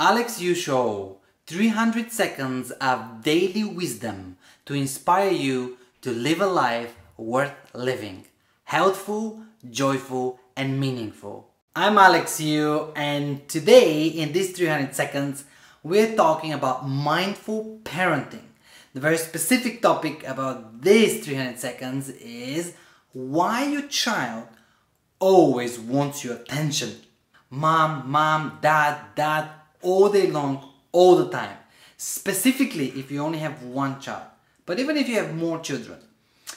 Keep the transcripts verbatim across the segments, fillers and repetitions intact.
Alex Yu Show, three hundred seconds of daily wisdom to inspire you to live a life worth living, healthful, joyful and meaningful. I'm Alex Yu, and today in these three hundred seconds we're talking about mindful parenting. The very specific topic about these three hundred seconds is why your child always wants your attention. Mom, mom, dad, dad, all day long, all the time. Specifically if you only have one child, but even if you have more children,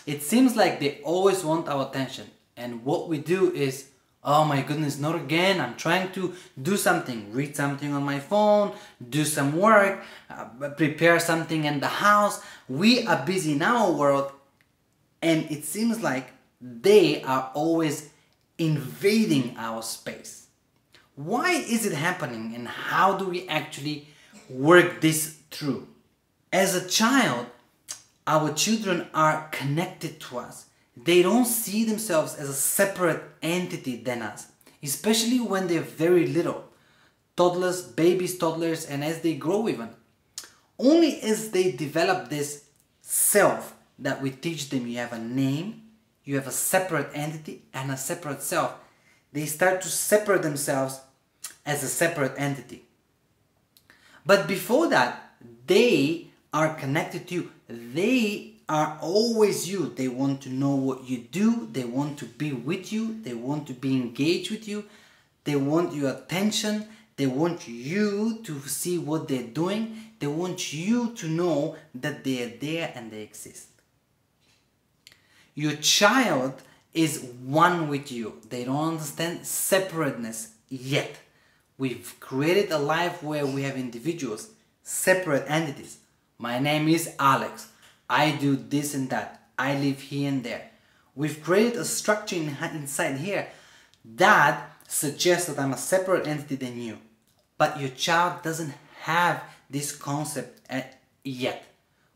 it seems like they always want our attention. And what we do is, oh my goodness, not again, I'm trying to do something, read something on my phone, do some work, uh, prepare something in the house. We are busy in our world, and it seems like they are always invading our space. Why is it happening, and how do we actually work this through? As a child, our children are connected to us. They don't see themselves as a separate entity than us, especially when they're very little. Toddlers, babies, toddlers, and as they grow even. Only as they develop this self that we teach them, you have a name, you have a separate entity and a separate self. They start to separate themselves as a separate entity. But before that, they are connected to you. They are always you. They want to know what you do. They want to be with you. They want to be engaged with you. They want your attention. They want you to see what they're doing. They want you to know that they are there and they exist. Your child is one with you. They don't understand separateness yet. We've created a life where we have individuals, separate entities. My name is Alex. I do this and that. I live here and there. We've created a structure in, inside here that suggests that I'm a separate entity than you. But your child doesn't have this concept yet.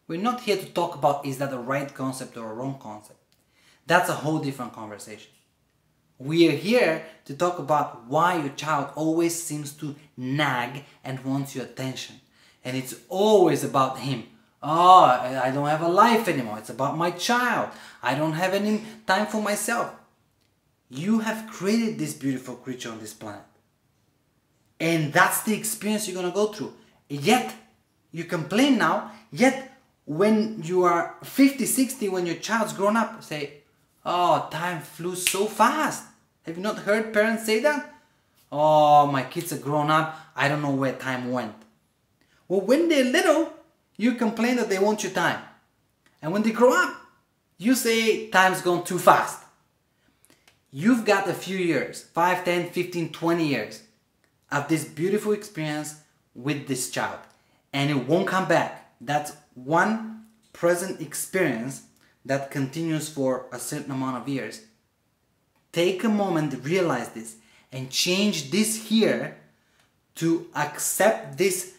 We're not here to talk about is that a right concept or a wrong concept. That's a whole different conversation. We are here to talk about why your child always seems to nag and wants your attention. And it's always about him. Oh, I don't have a life anymore. It's about my child. I don't have any time for myself. You have created this beautiful creature on this planet. And that's the experience you're going to go through. Yet, you complain now. Yet, when you are fifty, sixty, when your child's grown up, say, oh, time flew so fast. Have you not heard parents say that? Oh, my kids are grown up. I don't know where time went. Well, when they're little, you complain that they want your time. And when they grow up, you say time's gone too fast. You've got a few years, five, ten, fifteen, twenty years of this beautiful experience with this child. And it won't come back. That's one present experience that continues for a certain amount of years. Take a moment, realize this, and change this here to accept this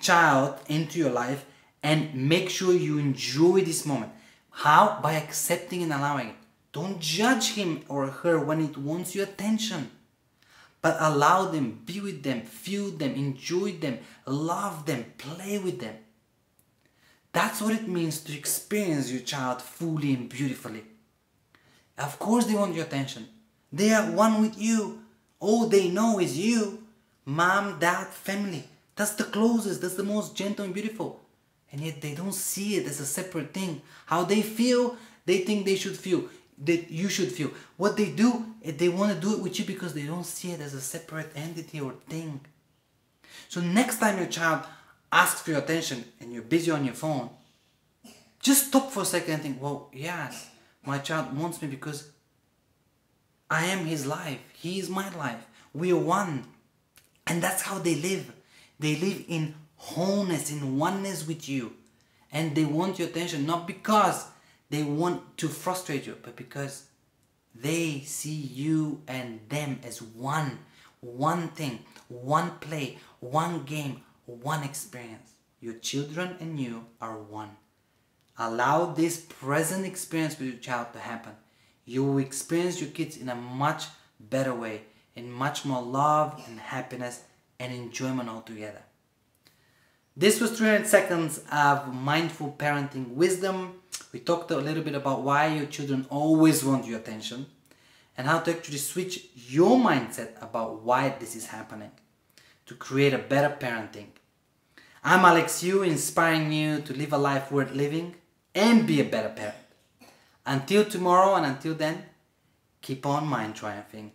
child into your life and make sure you enjoy this moment. How? By accepting and allowing it. Don't judge him or her when it wants your attention, but allow them, be with them, feel them, enjoy them, love them, play with them. That's what it means to experience your child fully and beautifully. Of course they want your attention. They are one with you. All they know is you. Mom, dad, family. That's the closest, that's the most gentle and beautiful. And yet they don't see it as a separate thing. How they feel, they think they should feel, that you should feel. What they do, they want to do it with you because they don't see it as a separate entity or thing. So next time your child ask for your attention and you're busy on your phone, just stop for a second and think, well, yes, my child wants me because I am his life, he is my life, we are one. And that's how they live. They live in wholeness, in oneness with you. And they want your attention not because they want to frustrate you, but because they see you and them as one, one thing, one play, one game, one experience. Your children and you are one. Allow this present experience with your child to happen. You will experience your kids in a much better way, in much more love and happiness and enjoyment altogether. This was three hundred seconds of mindful parenting wisdom. We talked a little bit about why your children always want your attention and how to actually switch your mindset about why this is happening to create a better parenting. I'm Alex Yu, inspiring you to live a life worth living and be a better parent. Until tomorrow and until then, keep on mind triumphing.